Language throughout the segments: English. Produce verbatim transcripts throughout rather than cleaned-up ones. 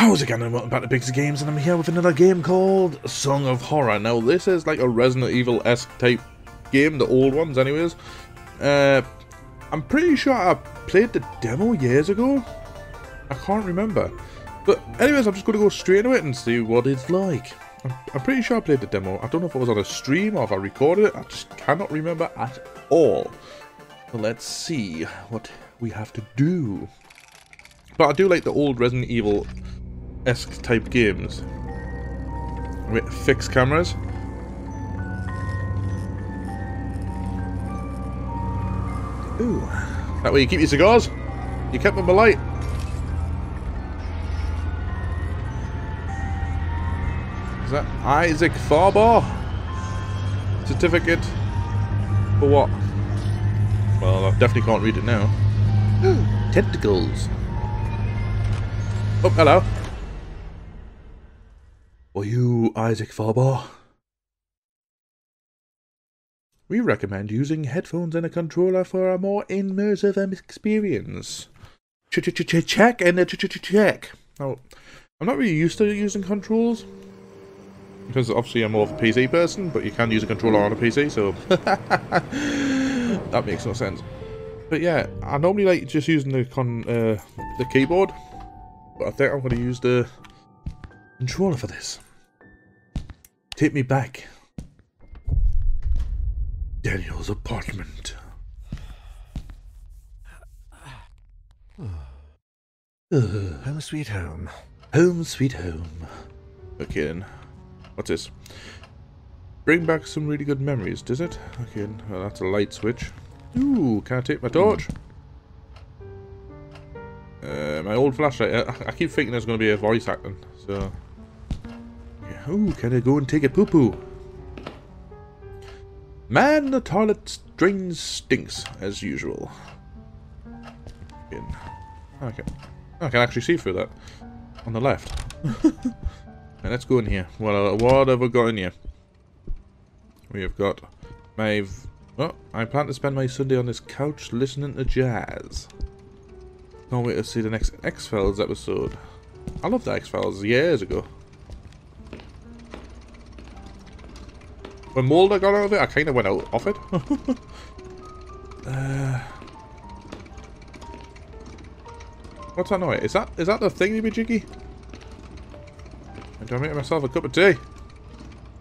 How's it going? I'm welcome back to Biggs Games, and I'm here with another game called Song of Horror. Now, this is like a Resident Evil-esque type game, the old ones anyways. Uh, I'm pretty sure I played the demo years ago. I can't remember. But anyways, I'm just going to go straight into it and see what it's like. I'm, I'm pretty sure I played the demo. I don't know if it was on a stream or if I recorded it. I just cannot remember at all. But let's see what we have to do. But I do like the old Resident Evil esque type games with fixed cameras. Ooh, that way you keep your cigars. You kept them alight. Is that Isaac Faber? Certificate for what? Well, I definitely can't read it now. Tentacles. Oh, hello. Or you, Isaac Faber. We recommend using headphones and a controller for a more immersive experience. Ch-ch-ch-check and a ch-ch-ch-check. Now, I'm not really used to using controls, because obviously I'm more of a P C person, but you can use a controller on a P C, so that makes no sense. But yeah, I normally like just using the con uh, the keyboard, but I think I'm going to use the controller for this. Take me back. Daniel's apartment. Uh, home sweet home. Home sweet home. Okay then. What's this? Bring back some really good memories, does it? Okay, well, that's a light switch. Ooh, can I take my torch? Uh, my old flashlight. I, I keep thinking there's going to be a voice acting, so... Ooh, can I go and take a poo-poo? Man, the toilet drain stinks, as usual. In. Okay. I can actually see through that. On the left. And let's go in here. Well, what have we got in here? We have got my... Oh, I plan to spend my Sunday on this couch listening to jazz. Can't wait to see the next X-Files episode. I loved the X-Files years ago. When Mulder got out of it, I kind of went out off it. uh, what's that noise? Is that is that the thingy-be-jiggy? I'm trying to make myself a cup of tea.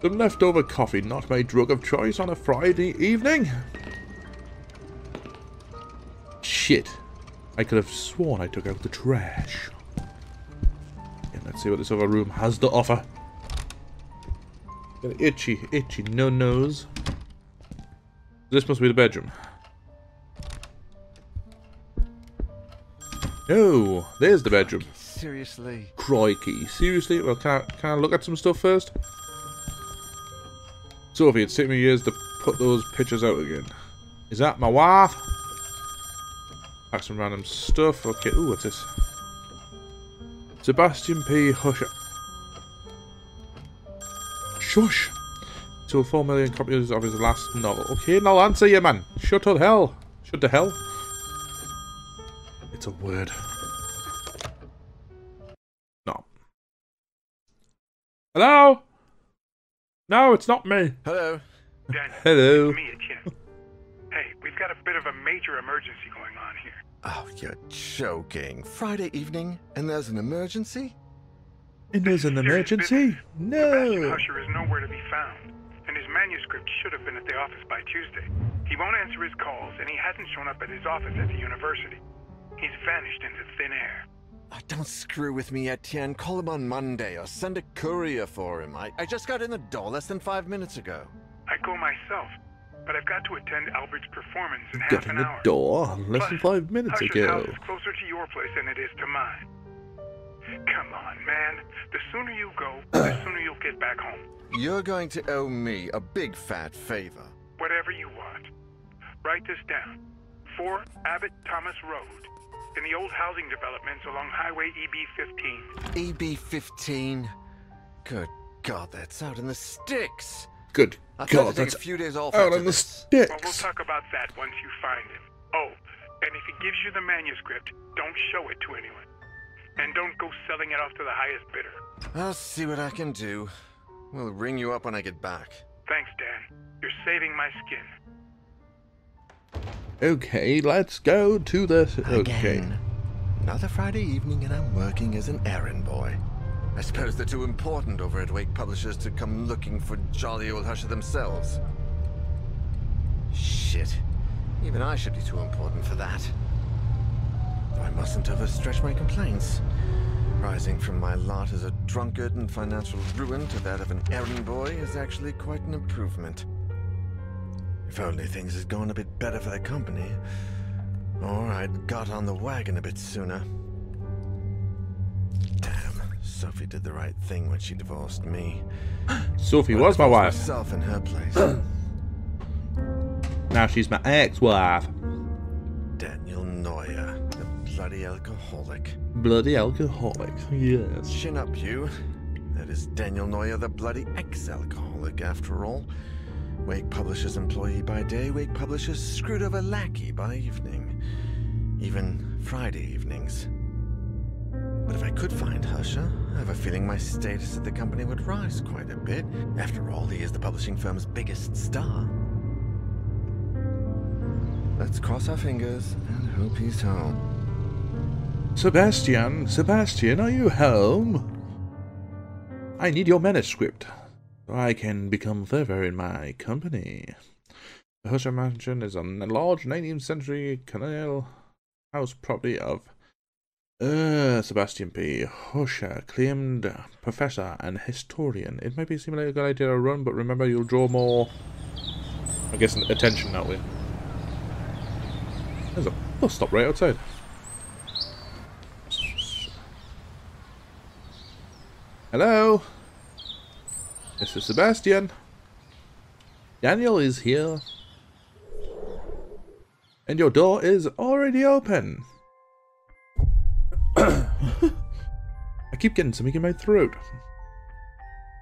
Some leftover coffee, not my drug of choice on a Friday evening. Shit. I could have sworn I took out the trash. And let's see what this other room has to offer. Got an itchy, itchy no-nos. This must be the bedroom. No, there's the bedroom. Seriously. Crikey. Seriously? Well, can I, can I look at some stuff first? Sophie, it's taken me years to put those pictures out again. Is that my wife? That's some random stuff. Okay, ooh, what's this? Sebastian P. Husher. Shush! Sold four million copies of his last novel. Okay, now answer you, man. Shut the hell. Shut the hell. It's a word. No. Hello? No, it's not me. Hello. Dan, hello. It's me, Etienne. Hey, we've got a bit of a major emergency going on here. Oh, you're joking. Friday evening, and there's an emergency? It is an emergency? No! Sebastian Husher is nowhere to be found, and his manuscript should have been at the office by Tuesday. He won't answer his calls, and he hasn't shown up at his office at the university. He's vanished into thin air. Oh, don't screw with me, Etienne. Call him on Monday, or send a courier for him. I, I just got in the door less than five minutes ago. I go myself, but I've got to attend Albert's performance in half an hour. Got in the door less Plus, than five minutes Husher's ago. House is closer to your place than it is to mine. Come on, man. The sooner you go, the sooner you'll get back home. You're going to owe me a big fat favor. Whatever you want. Write this down. four Abbott Thomas Road, in the old housing developments along Highway E B fifteen. E B fifteen? Good God, that's out in the sticks. Good I'll God, that's a few days off out in the sticks. Well, we'll talk about that once you find him. Oh, and if he gives you the manuscript, don't show it to anyone. And don't go selling it off to the highest bidder. I'll see what I can do. We'll ring you up when I get back. Thanks, Dan. You're saving my skin. Okay, let's go to the... Okay. Again. Another Friday evening and I'm working as an errand boy. I suppose they're too important over at Wake Publishers to come looking for jolly old Husher themselves. Shit. Even I should be too important for that. Though I mustn't overstretch my complaints. Rising from my lot as a drunkard and financial ruin to that of an errand boy is actually quite an improvement. If only things had gone a bit better for the company, or I'd got on the wagon a bit sooner. Damn, Sophie did the right thing when she divorced me. Sophie was my wife. Myself in her place. Now she's my ex-wife. Daniel Noyer, the bloody alcoholic. Bloody alcoholic, yes. Chin up, you. That is Daniel Noyer, the bloody ex-alcoholic, after all. Wake Publishers employee by day, Wake Publishers screwed over lackey by evening. Even Friday evenings. But if I could find Husher, I have a feeling my status at the company would rise quite a bit. After all, he is the publishing firm's biggest star. Let's cross our fingers and hope he's home. Sebastian, Sebastian, are you home? I need your manuscript, so I can become further in my company. The Husher Mansion is a large nineteenth century canal house property of uh, Sebastian P. Husher, acclaimed professor and historian. It may be seem like a good idea to run, but remember you'll draw more, I guess, attention that way. There's a bus stop right outside. Hello? Mister Sebastian. Daniel is here. And your door is already open. I keep getting something in my throat.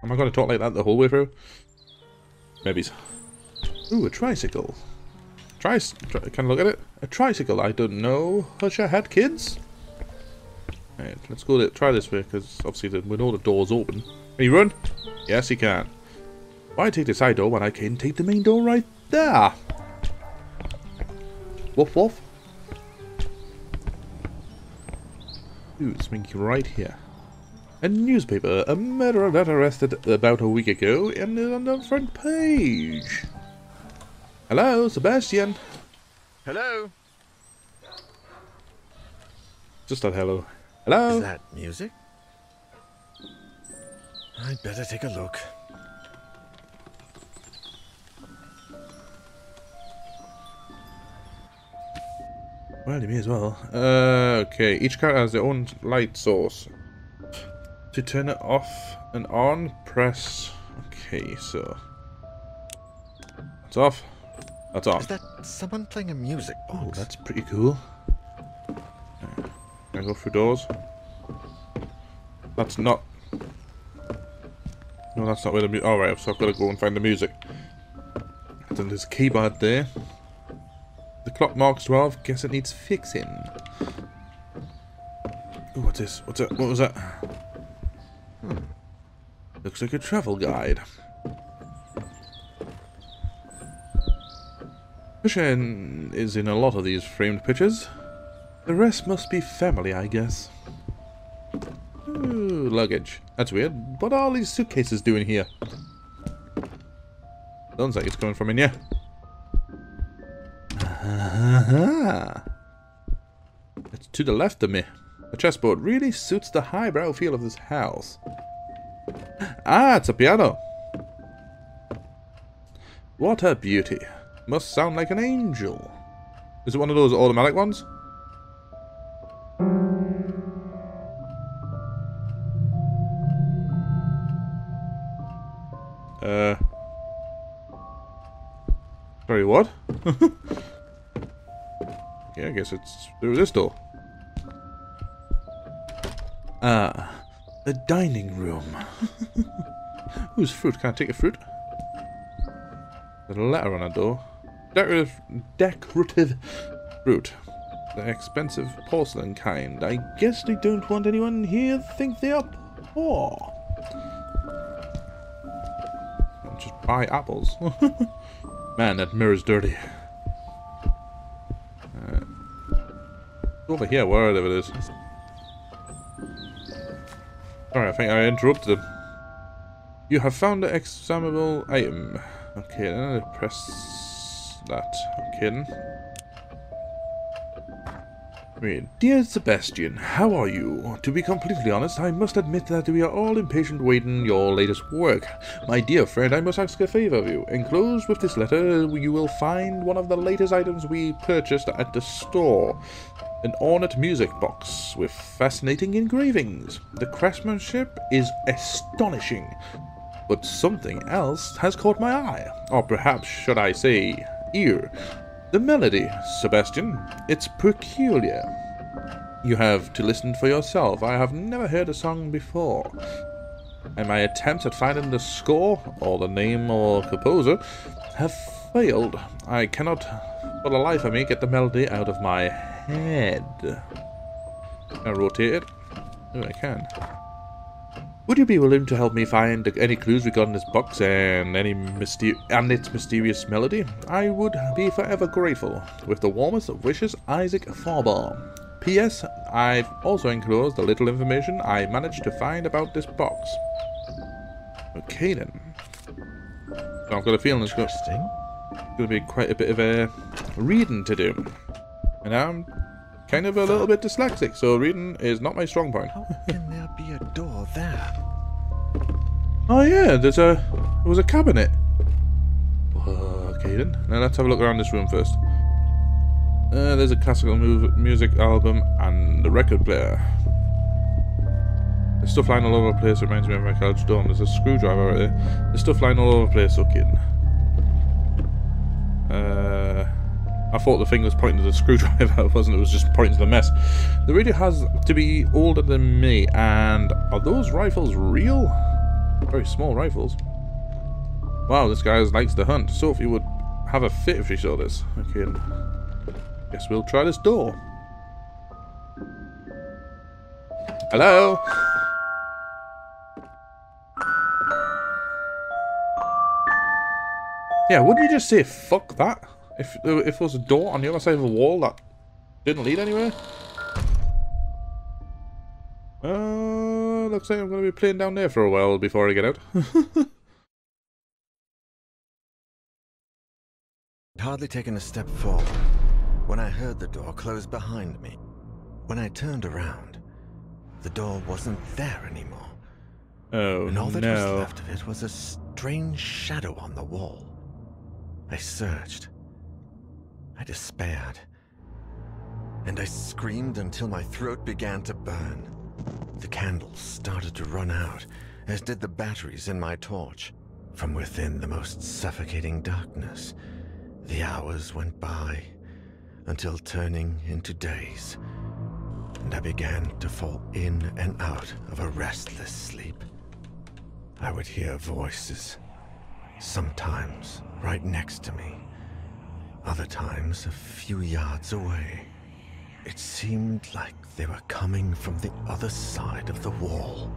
Am I going to talk like that the whole way through? Maybe. Ooh, a tricycle. Tri tri can I look at it? A tricycle, I don't know. Husher had kids? Alright, let's go to, try this way, because obviously the, we know the door's open. Can he run? Yes, he can. Why take the side door when I can take the main door right there? Woof woof. Ooh, something right here. A newspaper. A murderer got arrested about a week ago and is on the front page. Hello, Sebastian. Hello. Just that hello. Hello. Is that music? I'd better take a look. Well, you may as well. Uh, okay, each character has their own light source. To turn it off and on, press... Okay, so... It's off. That's off. Is that someone playing a music box? Oh, that's pretty cool. Can I go through doors? That's not... No, that's not where the music... Alright, so I've got to go and find the music. And then there's a keyboard there. The clock marks twelve. Guess it needs fixing. Oh, what's this? What's that? What was that? Hmm. Looks like a travel guide. Husher is in a lot of these framed pictures. The rest must be family, I guess. Ooh, luggage. That's weird. What are all these suitcases doing here? Sounds like it's coming from in here. Ah, it's to the left of me. The chessboard really suits the highbrow feel of this house. Ah, it's a piano. What a beauty. Must sound like an angel. Is it one of those automatic ones? Uh. Sorry, what? Yeah, I guess it's through this door. Ah, the dining room. Whose fruit? Can I take a fruit? There's a letter on a door. Decorative, decorative fruit. the expensive porcelain kind. I guess they don't want anyone here to think they are poor. I'll just buy apples. Man, that mirror's dirty. Uh, over here, wherever it is. Sorry, I think I interrupted him. You have found the examinable item. Okay, then I press that. Okay then. Read. Dear Sebastian, how are you? To be completely honest, I must admit that we are all impatient waiting your latest work. My dear friend, I must ask a favor of you. Enclosed with this letter, you will find one of the latest items we purchased at the store. An ornate music box with fascinating engravings. The craftsmanship is astonishing. But something else has caught my eye. Or perhaps, should I say, ear. The melody, Sebastian, it's peculiar. You have to listen for yourself. I have never heard a song before. And my attempts at finding the score, or the name or composer, have failed. I cannot, for the life of me, get the melody out of my head. Can I rotate it? Oh, I can. Would you be willing to help me find any clues regarding this box and any myster and its mysterious melody? I would be forever grateful. With the warmest of wishes, Isaac Faber. P S. I've also enclosed the little information I managed to find about this box. Okay then. I've got a feeling it's going to be quite a bit of a reading to do. And I'm kind of a little bit dyslexic, so reading is not my strong point. How can there be a door there? Oh yeah, there's a there was a cabinet. Okay then. Now let's have a look around this room first. Uh, there's a classical move, music album and a record player. There's stuff lying all over the place. It reminds me of my college dorm. There's a screwdriver right there. There's stuff lying all over the place. Okay. Uh. I thought the thing was pointing to the screwdriver, it wasn't, it was just pointing to the mess. The radio has to be older than me, and are those rifles real? Very small rifles. Wow, this guy likes to hunt. Sophie would have a fit if she saw this. Okay, guess we'll try this door. Hello? Yeah, wouldn't you just say fuck that? If, if there was a door on the other side of the wall that didn't lead anywhere. Uh, looks like I'm going to be playing down there for a while before I get out. I'd hardly taken a step forward when I heard the door close behind me. When I turned around, the door wasn't there anymore. Oh, and all that no. was left of it was a strange shadow on the wall. I searched. I despaired, and I screamed until my throat began to burn. The candles started to run out, as did the batteries in my torch. From within the most suffocating darkness, the hours went by, until turning into days, and I began to fall in and out of a restless sleep. I would hear voices, sometimes right next to me. Other times, a few yards away. It seemed like they were coming from the other side of the wall.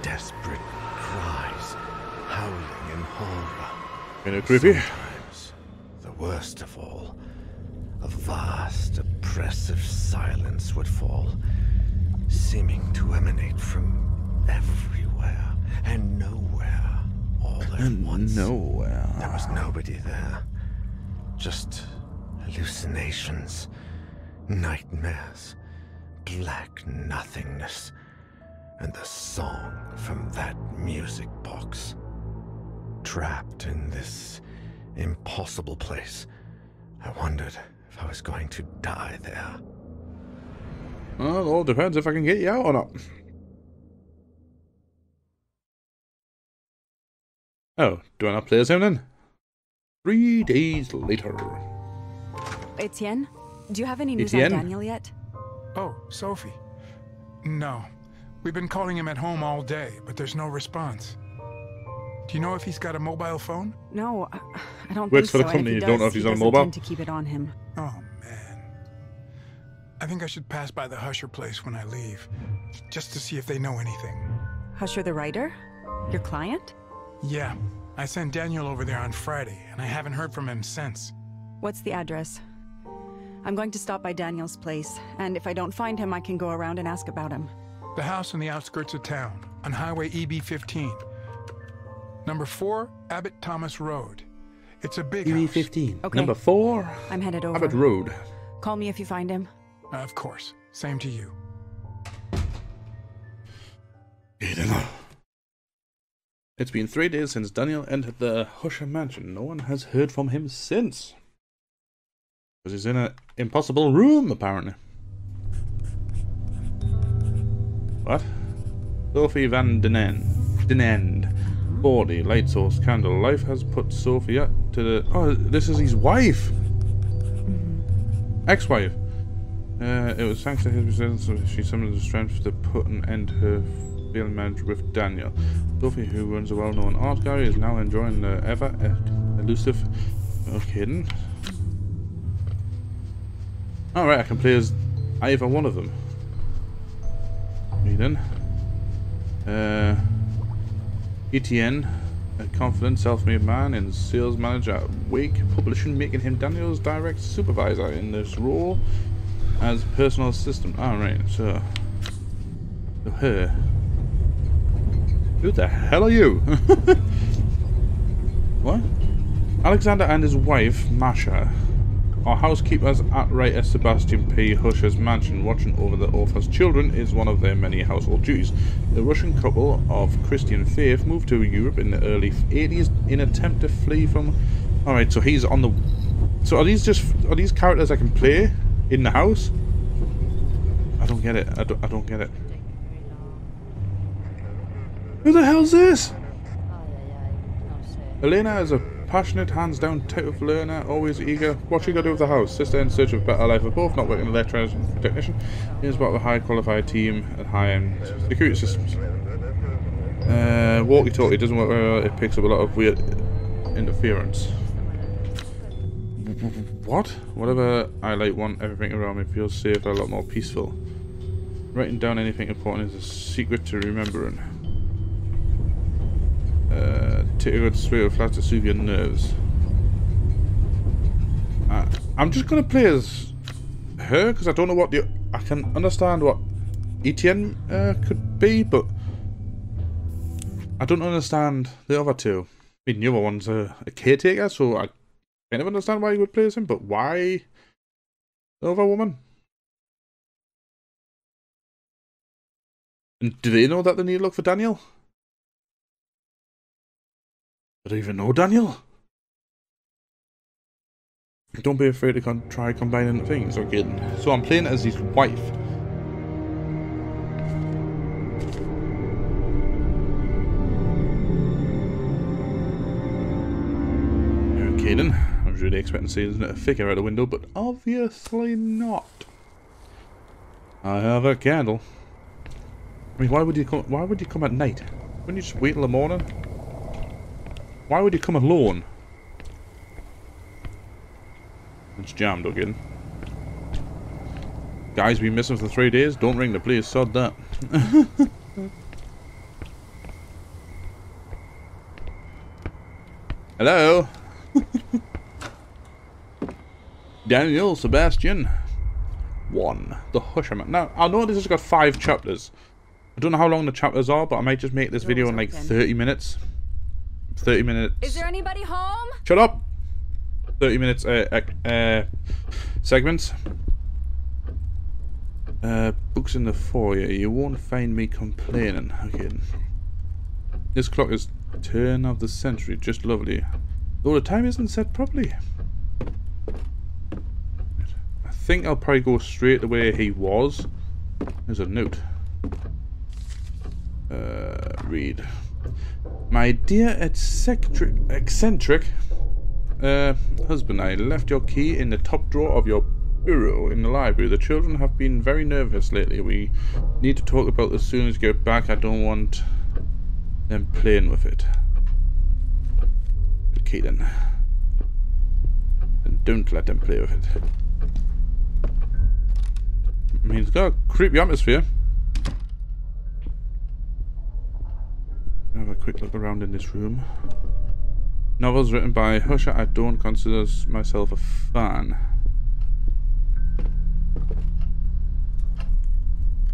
Desperate cries, howling in horror. Kind of creepy. Sometimes, the worst of all, a vast, oppressive silence would fall, seeming to emanate from everywhere and nowhere all at once. Nowhere. There was nobody there. Just hallucinations, nightmares, black nothingness, and the song from that music box. Trapped in this impossible place, I wondered if I was going to die there. Well, it all depends if I can get you out or not. Oh, do I not play as him then? Three days later. Etienne, do you have any news Etienne? on Daniel yet? Oh, Sophie. No. We've been calling him at home all day, but there's no response. Do you know if he's got a mobile phone? No, I, I don't Works think so. Works for the company, you don't know if he's on a mobile? He doesn't tend to keep it on him. Oh, man. I think I should pass by the Husher place when I leave, just to see if they know anything. Husher the writer? Your client? Yeah. I sent Daniel over there on Friday, and I haven't heard from him since. What's the address? I'm going to stop by Daniel's place, and if I don't find him, I can go around and ask about him. The house on the outskirts of town, on Highway E B fifteen. Number four, Abbott Thomas Road. It's a big house. E B fifteen. Okay. Number four. I'm headed over. Abbott Road. Call me if you find him. Uh, of course. Same to you. Elena. It's been three days since Daniel entered the Husher mansion. No one has heard from him since. Because he's in an impossible room, apparently. What? Sophie Van Denend. Denend. Body, light source, candle. Life has put Sophie up to the... Oh, this is his wife! Ex-wife. Uh, it was thanks to his presence she summoned the strength to put an end to her failed marriage with Daniel. Sophie, who runs a well-known art gallery, is now enjoying the ever-elusive... No kidding. Alright, I can play as either one of them. Me then. Uh, Etienne, a confident, self-made man and sales manager at Wake Publishing, making him Daniel's direct supervisor in this role as personal assistant. Alright, so... So her... Who the hell are you? What? Alexander and his wife, Masha, are housekeepers at writer Sebastian P. Husher's mansion. Watching over the orphan's children is one of their many household duties. The Russian couple of Christian faith moved to Europe in the early eighties in an attempt to flee from... Alright, so he's on the... So are these just... Are these characters I can play in the house? I don't get it. I don't, I don't get it. Who the hell's this? Elena is a passionate, hands-down type of learner, always eager. What she got to do with the house? Sister in search of a better life for both, not working as an electrician technician. Here's about the high-qualified team and high-end security systems. Uh, walkie-talkie doesn't work very well. It picks up a lot of weird interference. What? Whatever I like, want everything around me feels safer, a lot more peaceful. Writing down anything important is a secret to remembering. Uh, Ticket straight or flat to soothe your nerves. Uh, I'm just gonna play as her because I don't know what the I can understand what Etienne uh, could be, but I don't understand the other two. I mean, the other one's a, a caretaker, so I kind of understand why you would play as him, but why the other woman? And do they know that they need to look for Daniel? I don't even know Daniel. Don't be afraid to con try combining things again. So I'm playing as his wife. Okay then. I was really expecting to see a figure out the window, but obviously not. I have a candle. I mean, why would you come? Why would you come at night? Wouldn't you just wait till the morning? Why would you come alone? It's jammed again. Guys, we missing for three days. Don't ring the police. Sod that. Hello? Daniel, Sebastian. One. The Husherman. Now, I know this has got five chapters. I don't know how long the chapters are, but I might just make this video in like thirty minutes. thirty minutes. Is there anybody home? Shut up! thirty minutes uh, uh, uh, segments. Uh, books in the foyer. You won't find me complaining. Okay. This clock is turn of the century. Just lovely. Though the time isn't set properly. I think I'll probably go straight to where he was. There's a note. Uh, read. My dear eccentric, eccentric uh, husband, I left your key in the top drawer of your bureau in the library. The children have been very nervous lately. We need to talk about this as soon as you get back. I don't want them playing with it. Okay then. And don't let them play with it. mean, it's got a creepy atmosphere. Have a quick look around in this room. Novels written by Husher. I don't consider myself a fan.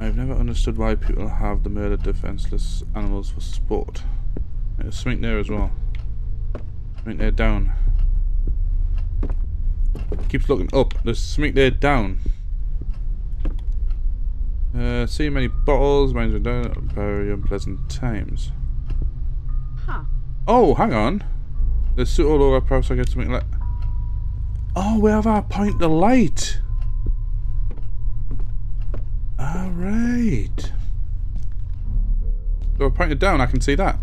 I've never understood why people have the murdered defenseless animals for sport. There's something there as well. Something there down. Keeps looking up. There's something there down. Uh, see many bottles. Mines are down. Very unpleasant times. Huh. Oh, hang on. There's soot all over. Perhaps I get something like. Oh, where have I pointed the light? Alright. So I pointed down, I can see that.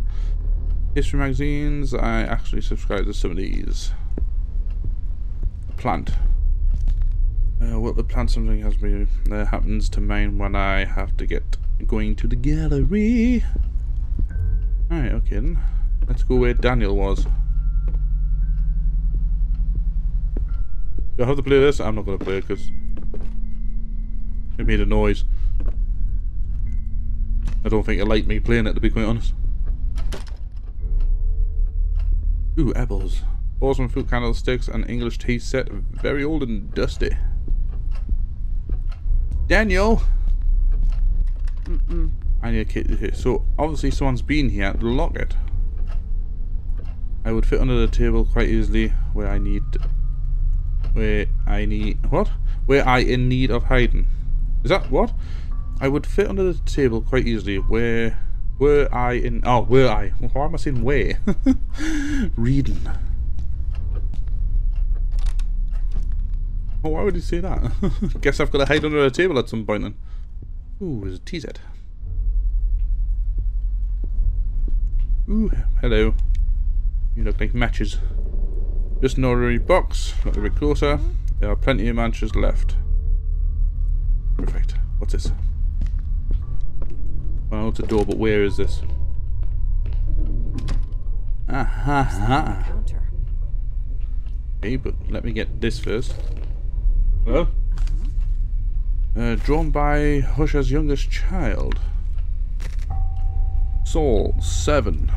History magazines, I actually subscribe to some of these. Plant. Uh, what the plant something has been that happens to mine when I have to get going to the gallery. Alright, okay then. Let's go where Daniel was. Do I have to play this? I'm not gonna play it because it made a noise. I don't think it liked me playing it, to be quite honest. Ooh, apples. Awesome food candlesticks and English tea set. Very old and dusty. Daniel! Mm-mm. I need a key here. So, obviously someone's been here. Lock it. I would fit under the table quite easily where I need... Where I need... What? Where I in need of hiding. Is that what? I would fit under the table quite easily. Where were I in... Oh, were I? Why am I saying where? Reading. Oh, why would you say that? Guess I've got to hide under the table at some point then. Ooh, there's a tea set. Ooh, hello. You look like matches. Just an ordinary box. Look a bit closer. There are plenty of matches left. Perfect. What's this? Well, it's a door, but where is this? Ah ha ha. Okay, but let me get this first. Hello? Uh, drawn by Husher's youngest child. Saul, seven.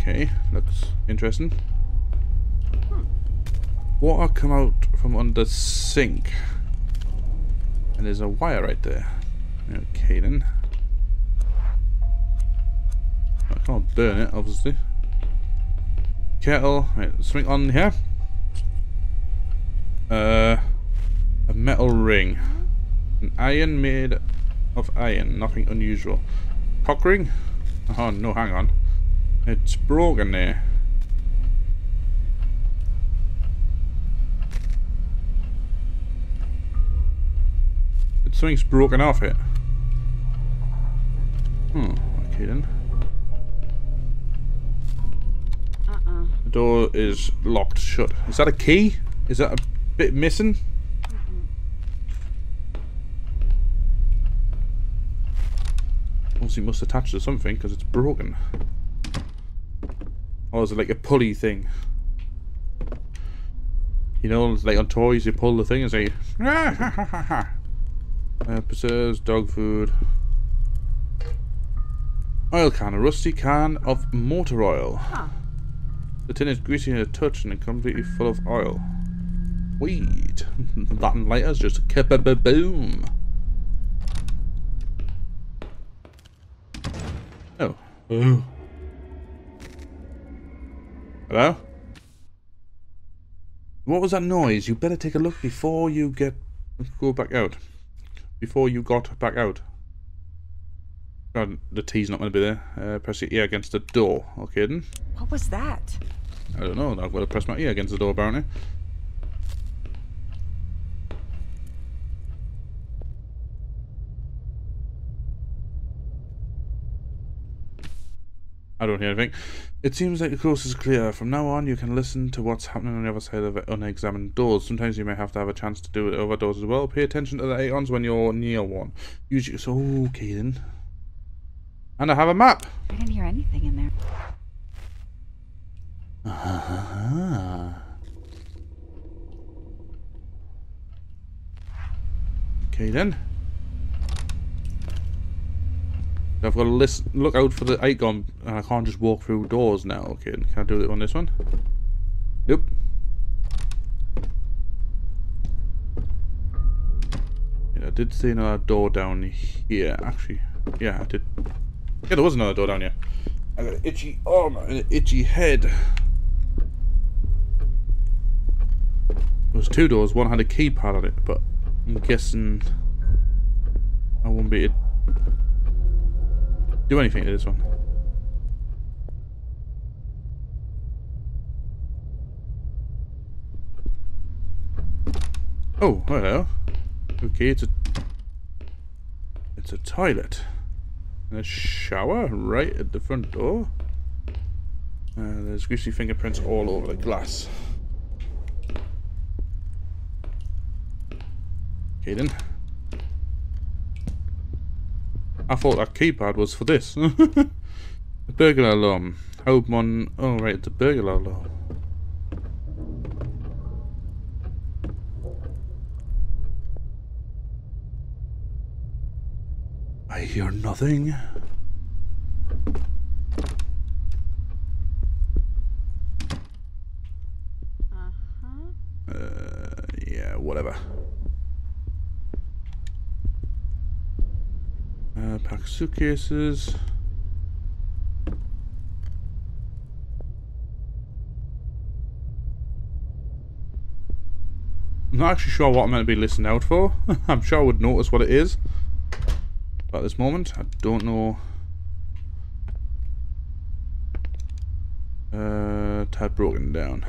Okay, looks interesting. Water come out from under sink. And there's a wire right there. Okay then. I can't burn it, obviously. Kettle. Right, something on here. Uh, a metal ring. An iron made of iron. Nothing unusual. Cock ring? Oh no, hang on. It's broken there. Something's broken off it. Hmm, okay then. Uh-uh. The door is locked shut. Is that a key? Is that a bit missing? Uh-uh. Obviously must attach to something because it's broken. Or is it like a pulley thing? You know, it's like on toys you pull the thing and say, ah, ha ha ha ha. Uh, preserves, dog food, oil can, a rusty can of motor oil. Huh. The tin is greasy in a touch and completely full of oil. Weed. That and lighters just ka-ba-ba-boom. Oh. Ooh. Hello? What was that noise? You better take a look before you get go back out. Before you got back out. God, the tea's not going to be there. Uh, press your ear against the door. Okay then. What was that? I don't know. I've got to press my ear against the door apparently. I don't hear anything. It seems like the coast is clear. From now on you can listen to what's happening on the other side of unexamined doors. Sometimes you may have to have a chance to do it over doors as well. Pay attention to the aeons when you're near one. Use your... So, okay then. And I have a map! I didn't hear anything in there. Ah, ha, ha. Okay then. I've got to list, look out for the icon, and I can't just walk through doors now. Okay, can I do it on this one? Nope. Yeah, I did see another door down here. Actually, yeah, I did. Yeah, there was another door down here. I got an itchy arm and an itchy head. There was two doors. One had a keypad on it, but I'm guessing I won't be. Do anything to this one. Oh, hello. Okay, it's a it's a toilet. And a shower right at the front door. Uh, there's greasy fingerprints all over the glass. Okay then. I thought that keypad was for this. The burglar alarm. Hope one. Oh, right, it's a burglar alarm. I hear nothing. Uh-huh. Uh, yeah, whatever. Uh, pack suitcases. I'm not actually sure what I'm meant to be listening out for. I'm sure I would notice what it is. But at this moment, I don't know. Uh, tab broken down.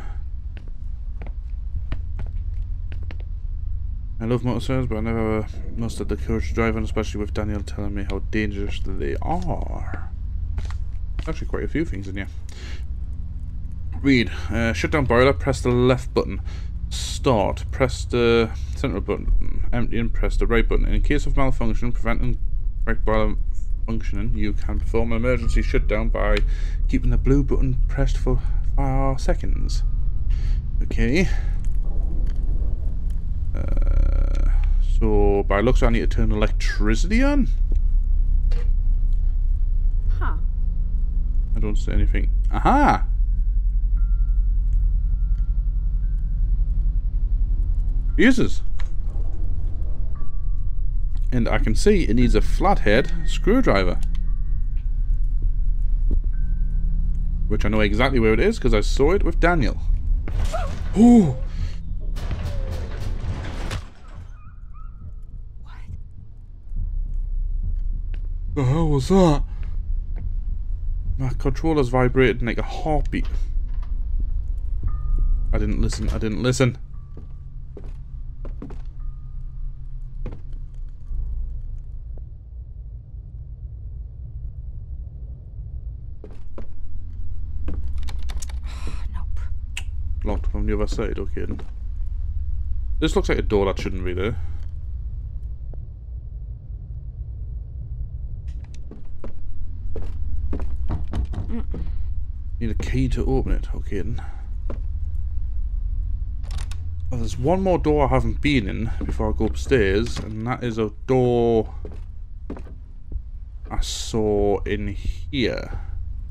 I love motorcycles, but I never must have the courage to drive on, especially with Daniel telling me how dangerous they are. There's actually quite a few things in here. Read. Uh, shut down boiler, press the left button. Start. Press the central button. Empty and press the right button. In case of malfunction, preventing correct boiler functioning, you can perform an emergency shutdown by keeping the blue button pressed for five seconds. Okay. Uh... So, by looks, I need to turn electricity on. Huh. I don't see anything. Aha! Fuses. And I can see it needs a flathead screwdriver. Which I know exactly where it is because I saw it with Daniel. Ooh! What the hell was that? My controllers vibrated like a heartbeat. I didn't listen, I didn't listen. Nope. Locked from the other side, okay. This looks like a door that shouldn't be there. Need a key to open it. Okay then. Oh, there's one more door I haven't been in before I go upstairs, and that is a door I saw in here.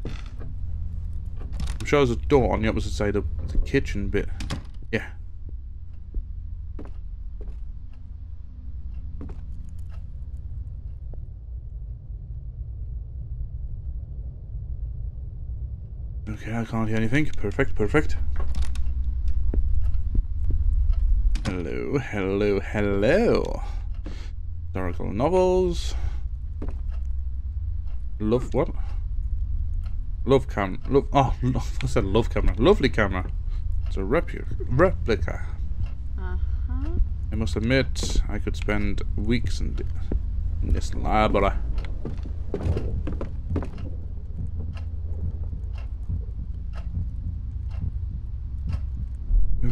I'm sure there's a door on the opposite side of the kitchen bit. Yeah. Okay, I can't hear anything. Perfect, perfect. Hello, hello, hello. Historical novels. Love what? Love cam. Love. Oh, love, I said love camera. Lovely camera. It's a repu replica. Uh huh. I must admit, I could spend weeks in this library.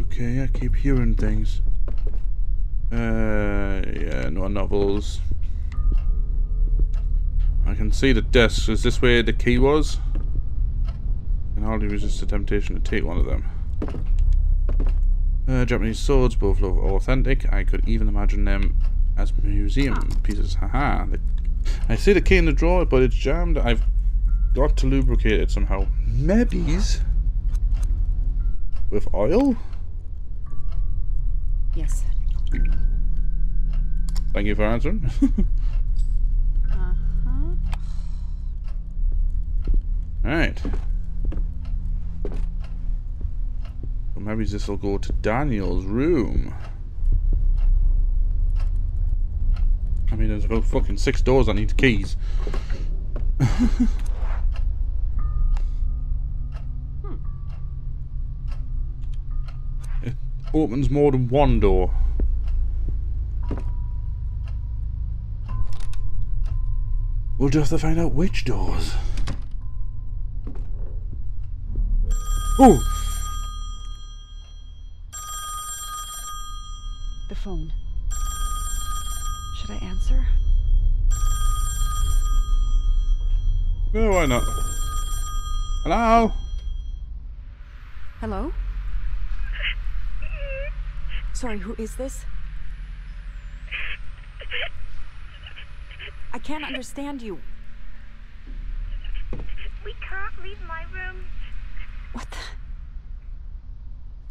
Okay, I keep hearing things. Uh, yeah, no novels. I can see the desk. Is this where the key was? I can hardly resist the temptation to take one of them. Uh, Japanese swords, both look authentic. I could even imagine them as museum pieces. Haha. I see the key in the drawer, but it's jammed. I've got to lubricate it somehow. Maybe's with oil? Yes. Thank you for answering. Uh-huh. Alright. Well, maybe this will go to Daniel's room. I mean, there's about fucking six doors I need keys. hmm. It opens more than one door. We'll just have to find out which doors. Oh! The phone. Should I answer? No, why not? Hello? Hello? Sorry, who is this? I can't understand you. We can't leave my room. What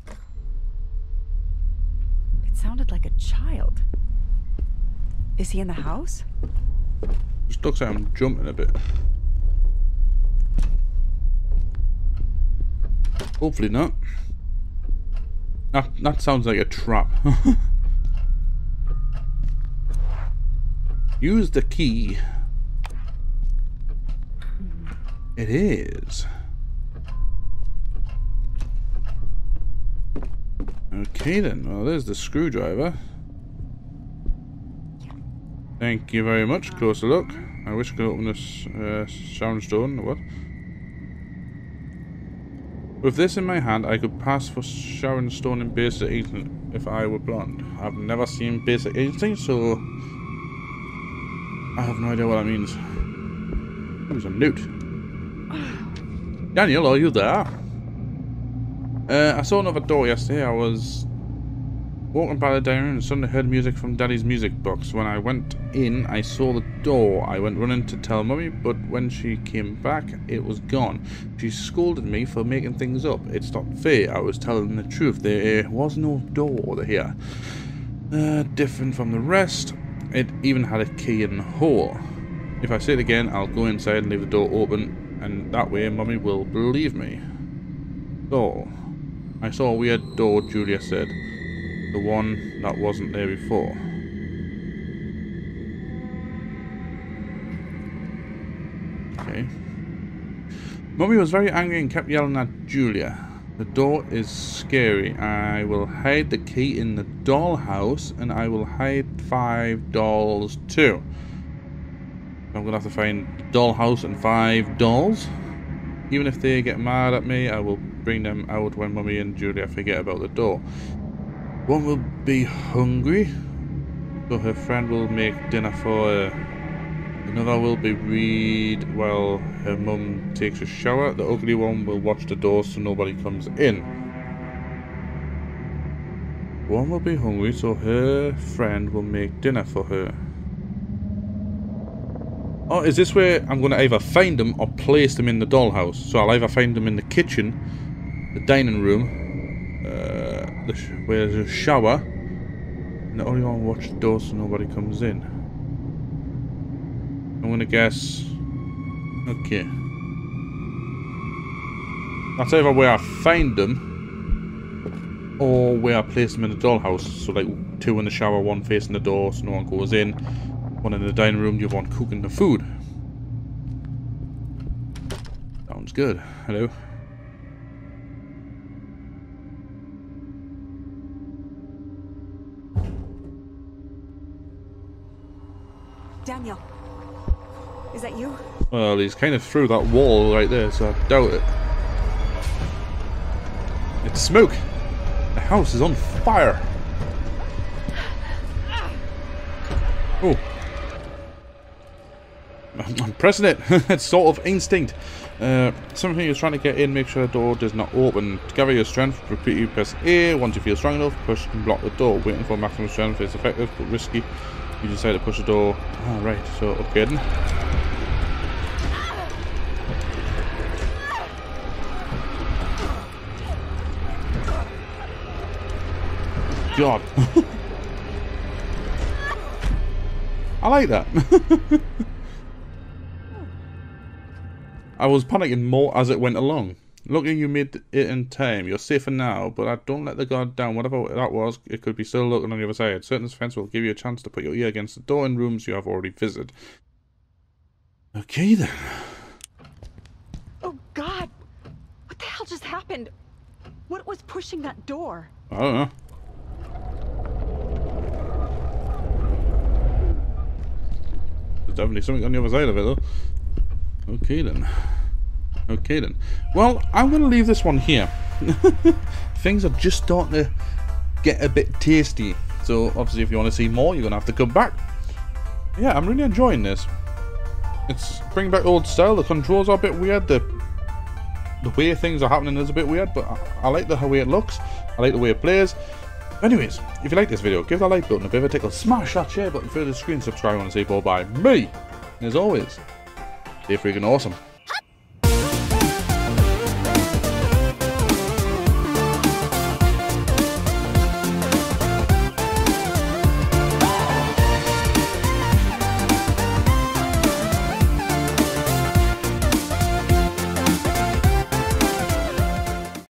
the? It sounded like a child. Is he in the house? Just looks like I'm jumping a bit. Hopefully not. That, that sounds like a trap. Use the key. Mm. It is. Okay then, well there's the screwdriver. Thank you very much. Closer look. I wish I could open this uh, soundstone. What? With this in my hand, I could pass for Sharon Stone in Basic Instinct if I were blonde. I've never seen Basic Instinct, so I have no idea what that means. Who's a newt? Daniel, are you there? Uh, I saw another door yesterday. I was walking by the dining room and suddenly heard music from Daddy's music box. When I went in, I saw the door. I went running to tell Mummy, but when she came back, it was gone. She scolded me for making things up. It's not fair. I was telling the truth. There was no door here. Uh, different from the rest. It even had a key in the hole. If I say it again, I'll go inside and leave the door open, and that way Mummy will believe me. Door. I saw a weird door, Julia said. The one that wasn't there before. Okay. Mummy was very angry and kept yelling at Julia. The door is scary. I will hide the key in the dollhouse, and I will hide five dolls too. I'm gonna have to find dollhouse and five dolls. Even if they get mad at me, I will bring them out when Mummy and Julia forget about the door. One will be hungry, so her friend will make dinner for her. Another will be read while her mum takes a shower. The ugly one will watch the door so nobody comes in. One will be hungry, so her friend will make dinner for her. Oh, is this where I'm going to either find them or place them in the dollhouse? So I'll either find them in the kitchen, the dining room, Uh, the sh where there's a shower, and the only one watch the door so nobody comes in. I'm gonna guess. Okay, that's either where I find them or where I place them in the dollhouse. So like two in the shower, one facing the door so no one goes in, one in the dining room, you want cooking the food. Sounds good. Hello. Daniel, is that you? Well, he's kind of through that wall right there, so I doubt it. It's smoke! The house is on fire! Oh. I'm pressing it! It's sort of instinct. Uh, something is trying to get in, make sure the door does not open. To gather your strength, repeatedly press A. Once you feel strong enough, push and block the door. Waiting for maximum strength is effective, but risky. You just had to push the door. All right, so up again. God. I like that. I was panicking more as it went along. Lucky you made it in time. You're safer now, but I don't let the guard down. Whatever that was, it could be still looking on the other side. Certain defense will give you a chance to put your ear against the door in rooms you have already visited. Okay, then. Oh, God. What the hell just happened? What was pushing that door? I don't know. There's definitely something on the other side of it, though. Okay, then. Okay then. Well, I'm going to leave this one here. Things are just starting to get a bit tasty. So obviously if you want to see more, you're going to have to come back. Yeah, I'm really enjoying this. It's bringing back old style. The controls are a bit weird. The, the way things are happening is a bit weird. But I, I like the way it looks. I like the way it plays. Anyways, if you like this video, give that like button a bit of a tickle. Smash that share button, further the screen, subscribe, and say bye-bye. Me! And as always, stay freaking awesome.